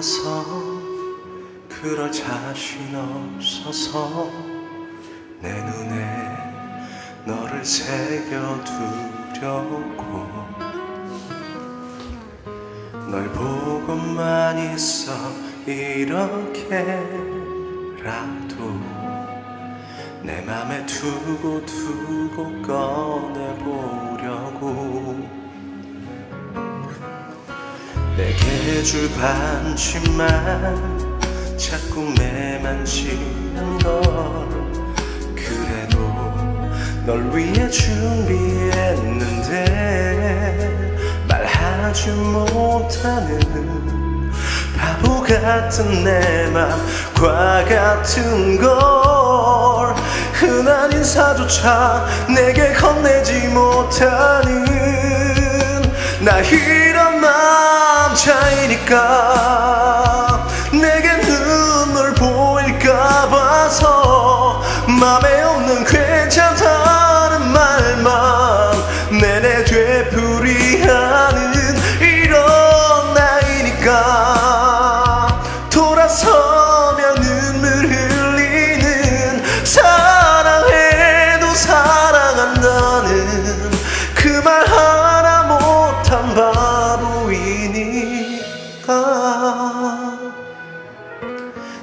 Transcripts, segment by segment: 같아서 그럴 자신 없어서 내 눈에 너를 새겨두려고 널 보고만 있어 이렇게라도 내 맘에 두고 꺼내보려고 내게 줄 반지만 자꾸 매만지는 걸 그래도 널 위해 준비했는데 말하지 못하는 바보 같은 내 맘과 같은 걸 흔한 인사조차 내게 건네지 못하는 나 이런 남자이니까 내게 눈물 보일까 봐서 맘에 없는 괜찮다는 말만 내내 되풀이하는 이런 나이니까 돌아서면 눈물 흘리는 사랑해도 사랑한다는 그 말 하나 못한 바보이니까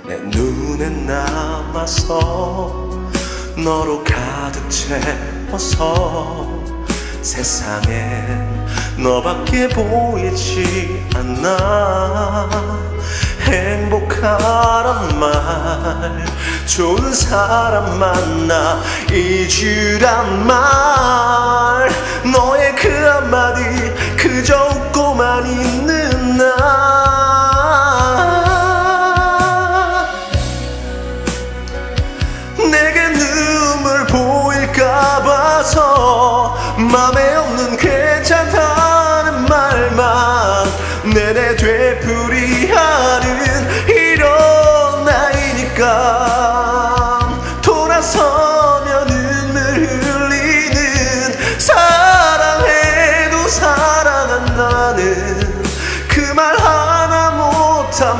내 눈에 남아서 너로 가득 채워서 세상엔 너밖에 보이지 않나 행복하란 말 좋은 사람 만나 잊으란 말 너의 그 한마디 그저 웃고만 있는 나 내게 눈물 보일까 봐서 맘에 없는 괜찮다는 말만 내내 되풀이하는 이런 나이니까 돌아서면 눈물 흘리는 사랑해도 사랑한다는 그 말 하나 못한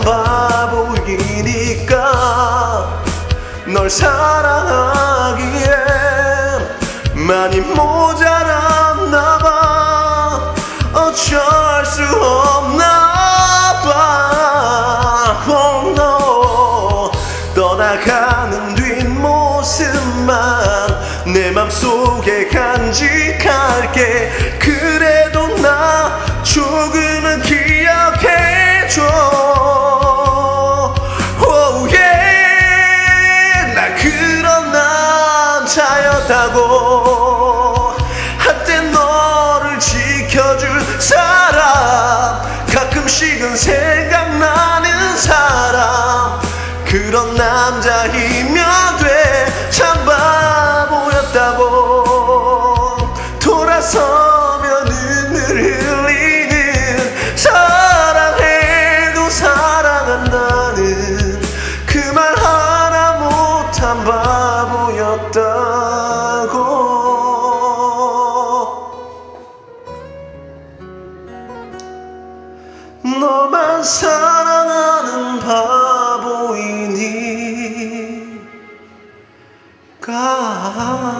바보이니까 널 사랑하기에 많이 모자랐나 봐 어쩔 수 없나 봐 oh no 떠나가는 뒷모습만 내 맘속에 간직할게 그래도 나 조금은 기억해줘 oh yeah 나 그런 남자였다고 가끔씩은 생각나는 사람 그런 남자이면 돼 참 바보였다고 돌아서면 눈물 흘리는 사랑해도 사랑한다는 그 말 하나 못한 바보였다고 너만 사랑하는 바보이니까.